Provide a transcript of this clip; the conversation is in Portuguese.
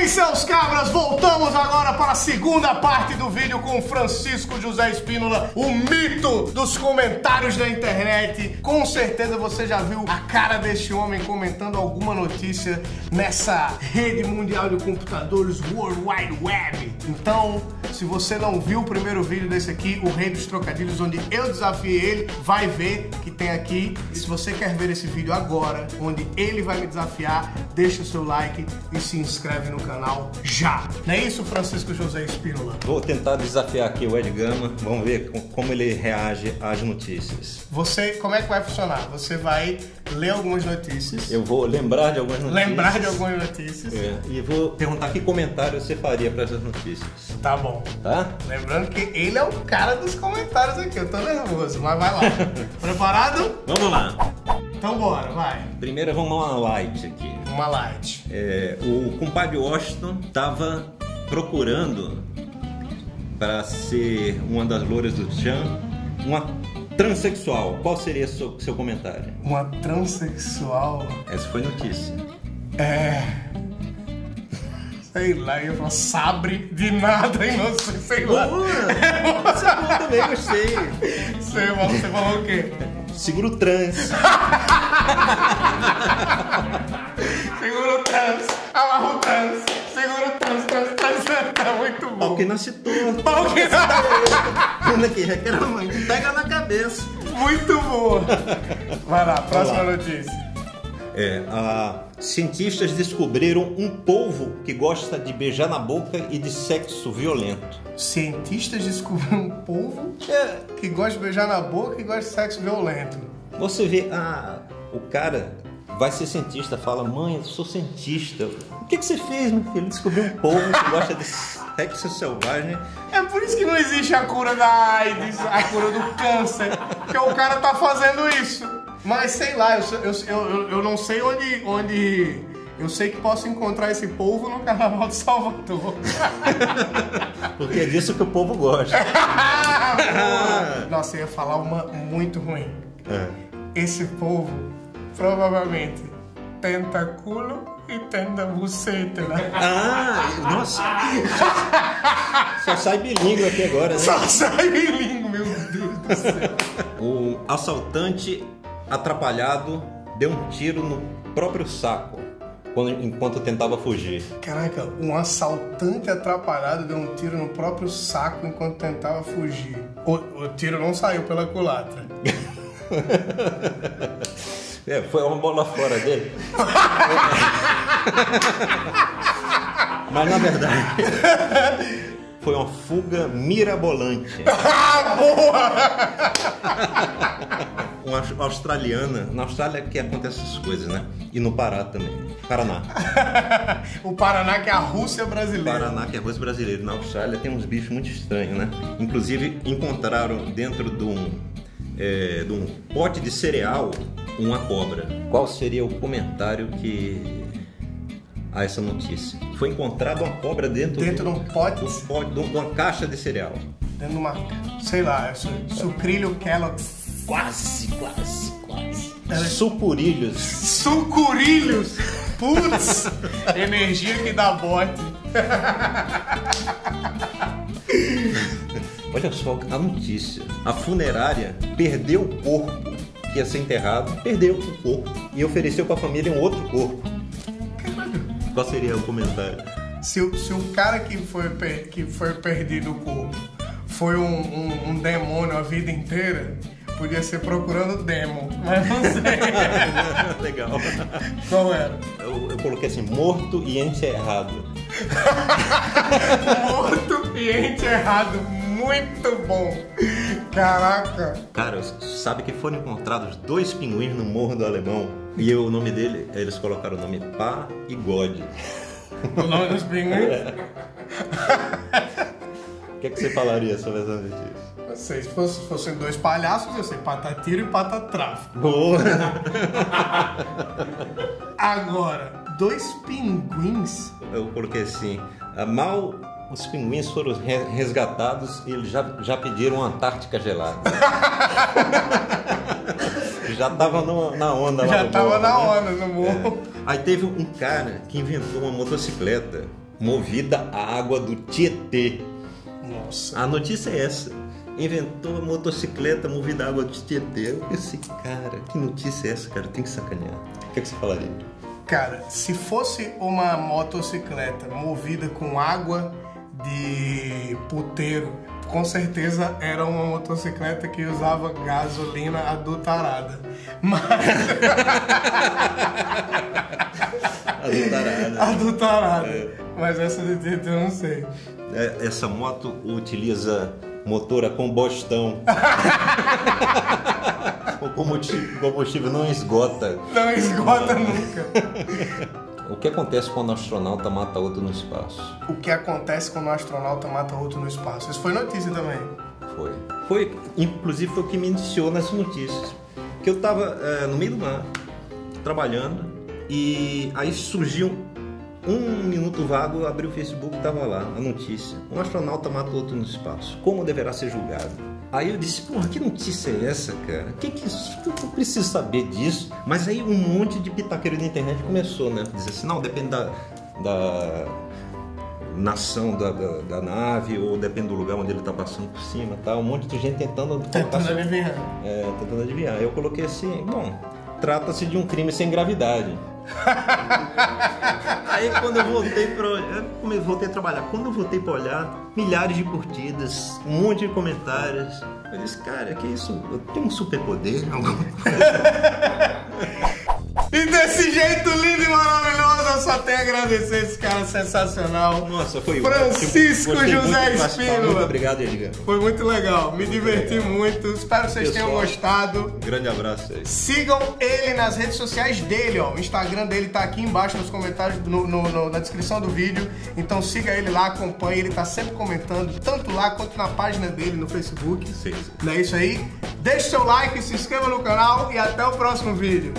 aí, seus cabras, voltamos agora para a segunda parte do vídeo com Francisco José Espínola, o mito dos comentários da internet. Com certeza você já viu a cara deste homem comentando alguma notícia nessa rede mundial de computadores, World Wide Web. Então, se você não viu o primeiro vídeo desse aqui, o Rei dos Trocadilhos, onde eu desafiei ele, vai ver que tem aqui. E se você quer ver esse vídeo agora, onde ele vai me desafiar, deixa o seu like e se inscreve no canal já. Não é isso, Francisco José Espínola? Vou tentar desafiar aqui o Ed Gama, vamos ver como ele reage às notícias. Você, como é que vai funcionar? Você vai ler algumas notícias. Eu vou lembrar de algumas notícias. E vou perguntar que comentário você faria para essas notícias. Tá bom. Tá? Lembrando que ele é o cara dos comentários aqui, eu tô nervoso, mas vai lá. Preparado? Vamos lá. Então bora, vai. Primeiro vamos dar uma light aqui. Uma light. O compadre Washington tava procurando para ser uma das louras do Chan, uma transexual. Qual seria seu comentário? Uma transexual? Essa foi notícia. Sei lá, eu ia falar sabre de nada, hein? Nossa, sei lá. Você falou também, gostei. Você falou o quê? Seguro trans. Seguro trans. Amarro trans. Seguro trans. Tá muito bom. Pau que nasce torto. Pau que nasce torto. Pega na cabeça. Muito bom. Vai lá, próxima notícia. Cientistas descobriram um polvo que gosta de beijar na boca e de sexo violento. Cientistas descobriram um polvo que gosta de beijar na boca e gosta de sexo violento. Você vê, o cara vai ser cientista, fala: mãe, eu sou cientista. O que você fez, meu filho? Descobriu um polvo que gosta de sexo selvagem. É por isso que não existe a cura da AIDS, a cura do câncer, porque o cara tá fazendo isso. Mas sei lá, eu não sei onde... Eu sei que posso encontrar esse polvo no Carnaval de Salvador. Porque é disso que o povo gosta. Nossa, eu ia falar uma muito ruim. Esse polvo provavelmente tenta culo e tenta buceta, né? Nossa. Só sai bilíngue aqui agora, né? Só sai bilíngue, meu Deus do céu. O assaltante atrapalhado deu um tiro no próprio saco enquanto tentava fugir. Caraca, um assaltante atrapalhado deu um tiro no próprio saco enquanto tentava fugir. O tiro não saiu pela culatra. Foi uma bola fora dele. Mas na verdade foi uma fuga mirabolante. Boa! Uma australiana, na Austrália que acontece essas coisas, né? E no Pará também. Paraná. O Paraná que é a Rússia brasileira. O Paraná que é a Rússia brasileira. Na Austrália tem uns bichos muito estranhos, né? Inclusive encontraram dentro de um pote de cereal uma cobra. Qual seria o comentário a essa notícia? Foi encontrada uma cobra dentro de um pote? De uma caixa de cereal. Dentro de uma, sei lá, sucrilho Kellogg's. Quase. Sucurilhos. Putz. Energia que dá bote. Olha só a notícia. A funerária perdeu o corpo que ia ser enterrado. Perdeu o corpo e ofereceu para a família um outro corpo. Caralho. Qual seria o comentário? Se o cara que foi perdido o corpo foi um demônio a vida inteira, podia ser procurando demo, mas não sei. Legal. Qual era? Eu coloquei assim, morto e enterrado. Morto e enterrado, muito bom. Caraca. Cara, sabe que foram encontrados 2 pinguins no Morro do Alemão? E o nome dele, eles colocaram o nome Pá e God. O nome dos pinguins? O que você falaria sobre essa notícia? Se fossem 2 palhaços, eu sei, patatiro e patatráfico. Boa! Agora, 2 pinguins? Eu coloquei assim, mal os pinguins foram resgatados e eles já pediram uma Antártica gelada. Já tava na onda lá. Já tava na onda no morro. Aí teve um cara que inventou uma motocicleta movida à água do Tietê. Nossa. A notícia é essa. Inventou a motocicleta movida à água do Tietê. Eu pensei, cara, que notícia é essa, cara? Tem que sacanear. O que é que você falaria? Cara, se fosse uma motocicleta movida com água de puteiro, com certeza era uma motocicleta que usava gasolina adulterada. Mas... adulterada. Adulterada. É. Mas essa de Tietê eu não sei. Essa moto utiliza motor a combustão. O combustível não esgota. Não esgota nunca. O que acontece quando um astronauta mata outro no espaço? O que acontece quando um astronauta mata outro no espaço? Isso foi notícia também. Foi. Inclusive foi o que me iniciou nessas notícias. Que eu tava no meio do mar, trabalhando, e aí surgiu um minuto vago, abri o Facebook e tava lá a notícia. Um astronauta mata outro no espaço. Como deverá ser julgado? Aí eu disse, porra, que notícia é essa, cara? Que é isso? Eu preciso saber disso. Mas aí um monte de pitaqueiro na internet começou, né? Dizer assim, não, depende da nação da nave, ou depende do lugar onde ele tá passando por cima, tá? Um monte de gente tentando adivinhar. É, tentando adivinhar. Aí eu coloquei assim, bom, trata-se de um crime sem gravidade. Aí quando eu voltei a trabalhar, quando eu voltei pra olhar, milhares de curtidas, um monte de comentários. Eu disse, cara, que isso? Eu tenho um superpoder? E desse jeito lindo e maravilhoso, eu só tenho a agradecer esse cara sensacional. Nossa, foi Francisco José Espínola. Muito obrigado, Ed Gama. Foi muito legal, me diverti muito. Espero que vocês tenham gostado. Um grande abraço aí. Sigam ele nas redes sociais dele, ó. O Instagram dele tá aqui embaixo nos comentários, na descrição do vídeo. Então siga ele lá, acompanhe. Ele tá sempre comentando, tanto lá quanto na página dele no Facebook. Sim. Não é isso aí? Deixe seu like, se inscreva no canal e até o próximo vídeo.